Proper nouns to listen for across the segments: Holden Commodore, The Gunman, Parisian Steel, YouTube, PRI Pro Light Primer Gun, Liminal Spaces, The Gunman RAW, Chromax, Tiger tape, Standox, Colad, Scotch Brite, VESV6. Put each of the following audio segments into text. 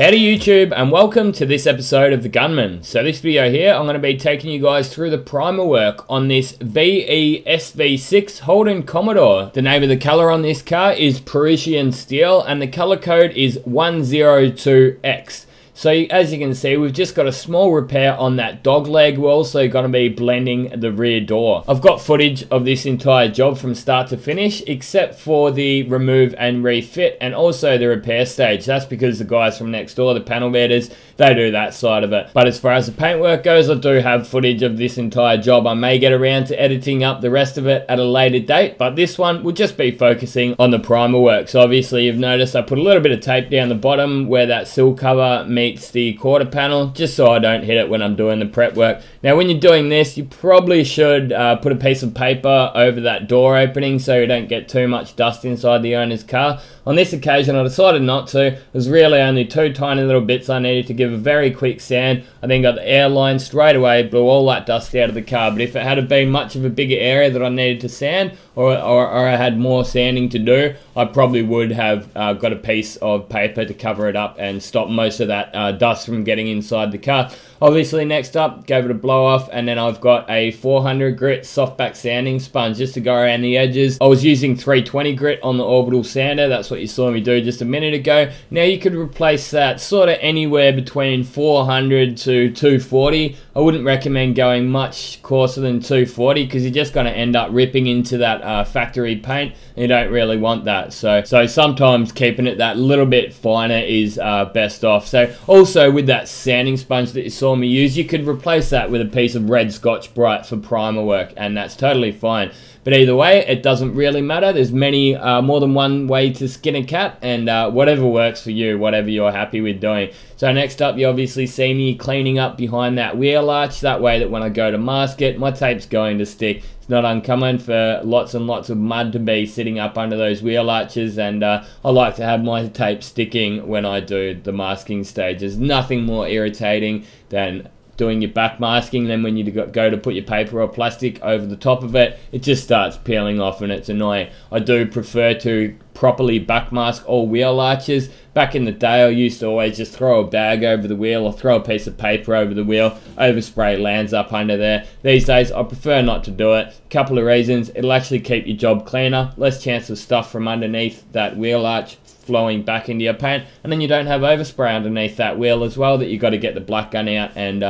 Hey to YouTube and welcome to this episode of The Gunman. So this video here, I'm going to be taking you guys through the primer work on this VESV6 Holden Commodore. The name of the color on this car is Parisian Steel and the color code is 102X. So as you can see, we've just got a small repair on that dog leg. We're also going to be blending the rear door. I've got footage of this entire job from start to finish, except for the remove and refit and also the repair stage. That's because the guys from next door, the panel beaters, they do that side of it. But as far as the paintwork goes, I do have footage of this entire job. I may get around to editing up the rest of it at a later date, but this one will just be focusing on the primer work. So obviously you've noticed I put a little bit of tape down the bottom where that sill cover meets the quarter panel, just so I don't hit it when I'm doing the prep work. Now when you're doing this, you probably should put a piece of paper over that door opening so you don't get too much dust inside the owner's car. On this occasion I decided not to. It was really only two tiny little bits I needed to give a very quick sand. I then got the air line straight away, blew all that dust out of the car. But if it had been much of a bigger area that I needed to sand, or I had more sanding to do, I probably would have got a piece of paper to cover it up and stop most of that dust from getting inside the car. Obviously next up, gave it a blow off, and then I've got a 400 grit softback sanding sponge just to go around the edges. I was using 320 grit on the orbital sander. That's what you saw me do just a minute ago. Now you could replace that sort of anywhere between 400 to 240. I wouldn't recommend going much coarser than 240 because you're just going to end up ripping into that factory paint, and you don't really want that. So sometimes keeping it that little bit finer is best off. So also with that sanding sponge that you saw me use, you could replace that with a piece of red Scotch Brite for primer work, and that's totally fine. But either way, it doesn't really matter. There's many, more than one way to skin a cat, and whatever works for you, whatever you're happy with doing. So next up, you obviously see me cleaning up behind that wheel arch. That way that when I go to mask it, my tape's going to stick. It's not uncommon for lots and lots of mud to be sitting up under those wheel arches, and I like to have my tape sticking when I do the masking stage. There's nothing more irritating than doing your back masking, then when you go to put your paper or plastic over the top of it, it just starts peeling off and it's annoying. I do prefer to properly back mask all wheel arches. Back in the day, I used to always just throw a bag over the wheel or throw a piece of paper over the wheel, overspray lands up under there. These days, I prefer not to do it. Couple of reasons: it'll actually keep your job cleaner, less chance of stuff from underneath that wheel arch flowing back into your paint, and then you don't have overspray underneath that wheel as well that you got to get the black gun out and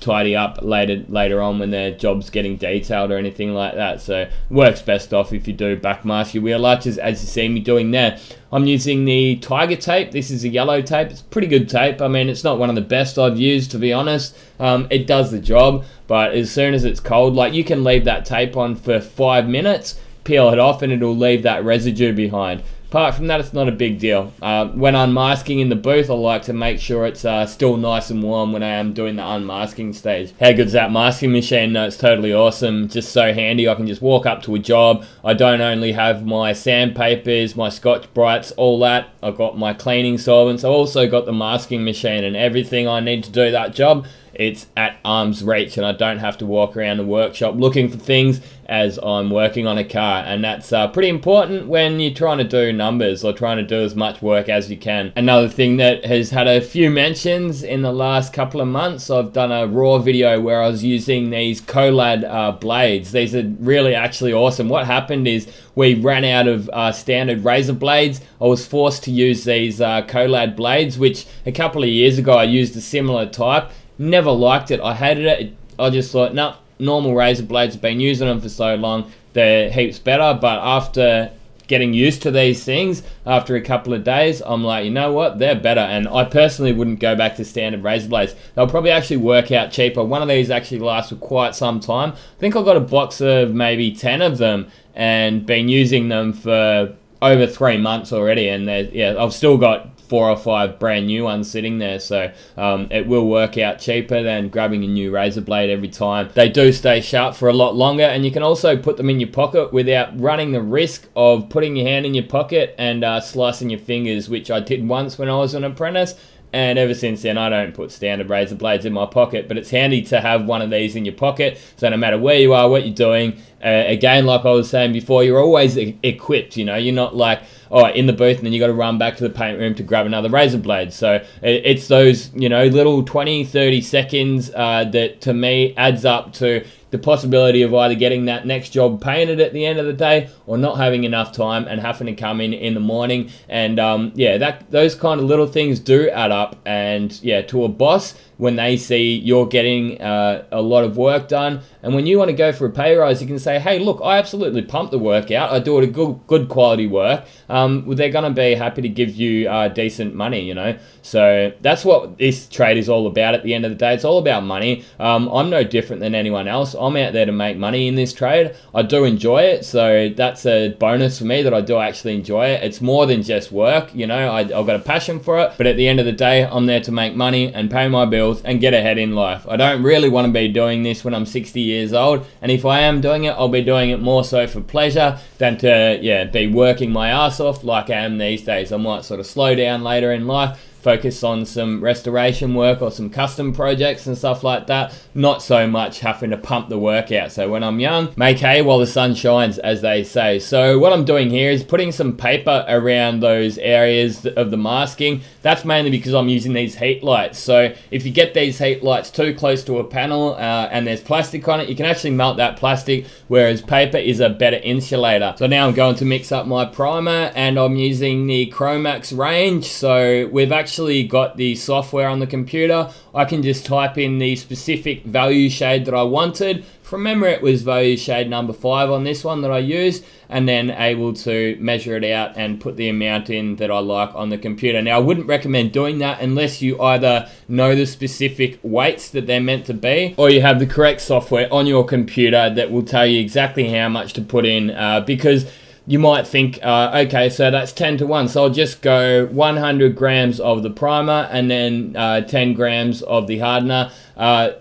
tidy up later on when their job's getting detailed or anything like that. So works best off if you do back mask your wheel arches, as you see me doing there. I'm using the Tiger tape. This is a yellow tape. It's pretty good tape. I mean, it's not one of the best I've used, to be honest. It does the job, but as soon as it's cold, like, you can leave that tape on for 5 minutes, peel it off, and it'll leave that residue behind. Apart from that, it's not a big deal. When unmasking in the booth, I like to make sure it's still nice and warm when I am doing the unmasking stage. How good's that masking machine? No, it's totally awesome. Just so handy. I can just walk up to a job. I don't only have my sandpapers, my Scotch Brites, all that. I've got my cleaning solvents. I've also got the masking machine, and everything I need to do that job, it's at arm's reach, and I don't have to walk around the workshop looking for things as I'm working on a car. And that's pretty important when you're trying to do numbers or trying to do as much work as you can. Another thing that has had a few mentions in the last couple of months, I've done a raw video where I was using these Colad blades. These are really actually awesome. What happened is we ran out of standard razor blades. I was forced to use these Colad blades, which a couple of years ago I used a similar type. Never liked it. I hated it. I just thought, no, normal razor blades, have been using them for so long, they're heaps better. But after getting used to these things, after a couple of days, I'm like, you know what, they're better. And I personally wouldn't go back to standard razor blades. They'll probably actually work out cheaper. One of these actually lasts for quite some time. I think I got a box of maybe 10 of them and been using them for over 3 months already. And yeah, I've still got 4 or 5 brand new ones sitting there, so it will work out cheaper than grabbing a new razor blade every time. They do stay sharp for a lot longer, and you can also put them in your pocket without running the risk of putting your hand in your pocket and slicing your fingers, which I did once when I was an apprentice. And ever since then, I don't put standard razor blades in my pocket, but it's handy to have one of these in your pocket, so no matter where you are, what you're doing, again, like I was saying before, you're always equipped, you know, you're not like, oh, in the booth, and then you got to run back to the paint room to grab another razor blade. So it's those, you know, little 20, 30 seconds that to me adds up to the possibility of either getting that next job painted at the end of the day or not having enough time and having to come in the morning. And yeah, those kind of little things do add up. And yeah, to a boss, when they see you're getting a lot of work done, and when you want to go for a pay rise, you can say, hey, look, I absolutely pump the work out. I do it a good quality work. They're going to be happy to give you decent money, you know. So that's what this trade is all about at the end of the day. It's all about money. I'm no different than anyone else. I'm out there to make money in this trade. I do enjoy it, so that's a bonus for me that I do actually enjoy it. It's more than just work, you know. I've got a passion for it, but at the end of the day, I'm there to make money and pay my bills and get ahead in life. I don't really want to be doing this when I'm 60 years old, and if I am doing it, I'll be doing it more so for pleasure than to, yeah, be working my ass off like I am these days. I might sort of slow down later in life, focus on some restoration work or some custom projects and stuff like that, not so much having to pump the work out. So when I'm young, make hay while the sun shines, as they say. So what I'm doing here is putting some paper around those areas of the masking. That's mainly because I'm using these heat lights. So if you get these heat lights too close to a panel and there's plastic on it, you can actually melt that plastic, whereas paper is a better insulator. So now I'm going to mix up my primer, and I'm using the Chromax range. So we've actually got the software on the computer. I can just type in the specific value shade that I wanted. From memory, it was value shade number 5 on this one that I used, and then able to measure it out and put the amount in that I like on the computer. Now, I wouldn't recommend doing that unless you either know the specific weights that they're meant to be, or you have the correct software on your computer that will tell you exactly how much to put in, because you might think, okay, so that's 10 to 1, so I'll just go 100 grams of the primer and then 10 grams of the hardener.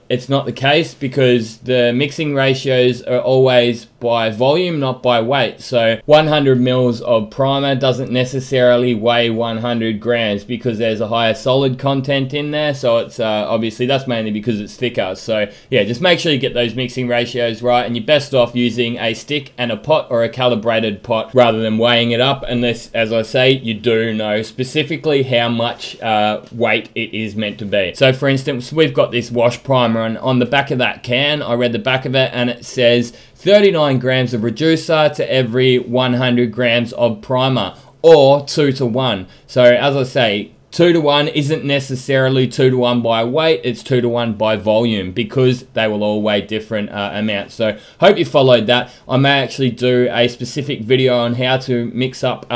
It's not the case, because the mixing ratios are always by volume, not by weight. So 100 mils of primer doesn't necessarily weigh 100 grams because there's a higher solid content in there. So it's obviously, that's mainly because it's thicker. So yeah, just make sure you get those mixing ratios right, and you're best off using a stick and a pot or a calibrated pot, rather than weighing it up, unless, as I say, you do know specifically how much weight it is meant to be. So for instance, we've got this wash primer, and on the back of that can, I read the back of it, and it says 39 grams of reducer to every 100 grams of primer, or 2 to 1. So as I say, 2 to 1 isn't necessarily 2 to 1 by weight, it's 2 to 1 by volume, because they will all weigh different amounts. So hope you followed that. I may actually do a specific video on how to mix up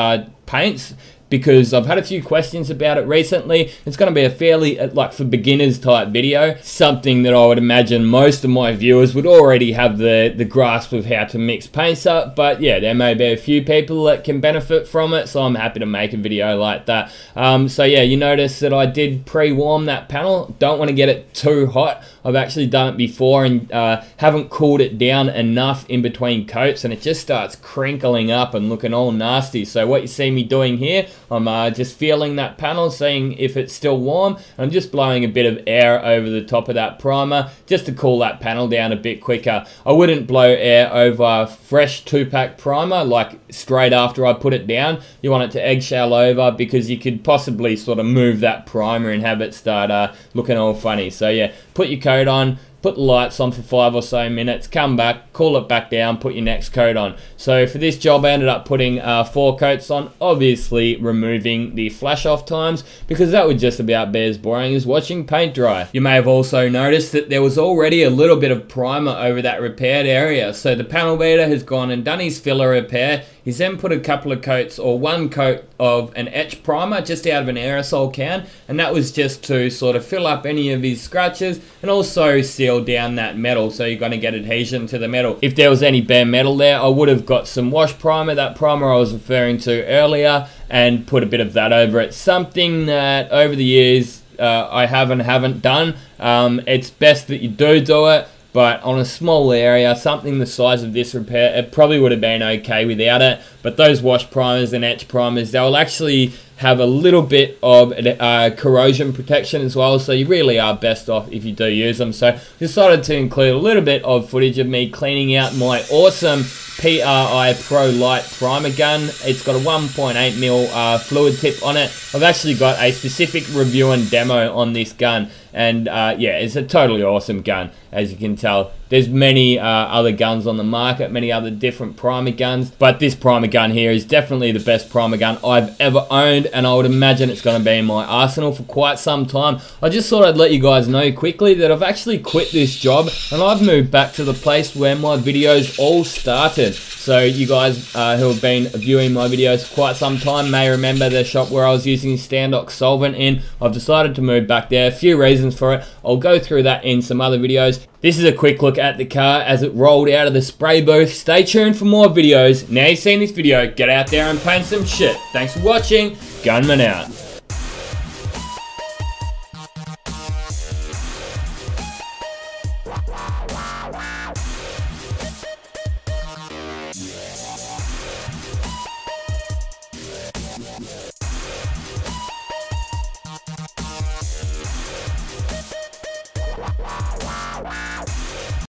paints, because I've had a few questions about it recently. It's going to be a fairly, like, for beginners type video, something that I would imagine most of my viewers would already have the grasp of how to mix paints up, but yeah, there may be a few people that can benefit from it, so I'm happy to make a video like that. So yeah, you notice that I did pre-warm that panel. Don't want to get it too hot. I've actually done it before and haven't cooled it down enough in between coats, and it just starts crinkling up and looking all nasty. So what you see me doing here, I'm just feeling that panel, seeing if it's still warm. I'm just blowing a bit of air over the top of that primer just to cool that panel down a bit quicker. I wouldn't blow air over fresh 2-pack primer like straight after I put it down. You want it to eggshell over, because you could possibly sort of move that primer and have it start looking all funny. So yeah, put your coat on, put the lights on for 5 or so minutes, come back, cool it back down, put your next coat on. So for this job, I ended up putting 4 coats on, obviously removing the flash off times, because that would just about be as boring as watching paint dry. You may have also noticed that there was already a little bit of primer over that repaired area. So the panel beater has gone and done his filler repair. He's then put a couple of coats, or 1 coat of an etch primer just out of an aerosol can, and that was just to sort of fill up any of his scratches and also seal down that metal, so you're going to get adhesion to the metal. If there was any bare metal there, I would have got some wash primer, that primer I was referring to earlier, and put a bit of that over it. Something that over the years I haven't done. It's best that you do it. but on a small area, something the size of this repair, it probably would have been okay without it. But those wash primers and etch primers, they'll actually have a little bit of corrosion protection as well, so you really are best off if you do use them. So decided to include a little bit of footage of me cleaning out my awesome PRI Pro Light Primer Gun. It's got a 1.8mm fluid tip on it. I've actually got a specific review and demo on this gun, and yeah, it's a totally awesome gun. As you can tell, there's many other guns on the market, many other different primer guns, but this primer gun here is definitely the best primer gun I've ever owned, and I would imagine it's going to be in my arsenal for quite some time. I just thought I'd let you guys know quickly that I've actually quit this job and I've moved back to the place where my videos all started. So you guys who have been viewing my videos for quite some time may remember the shop where I was using Standox solvent in. I've decided to move back there. A few reasons for it. I'll go through that in some other videos. This is a quick look at the car as it rolled out of the spray booth. Stay tuned for more videos. Now you've seen this video, get out there and paint some shit. Thanks for watching. Gunman out.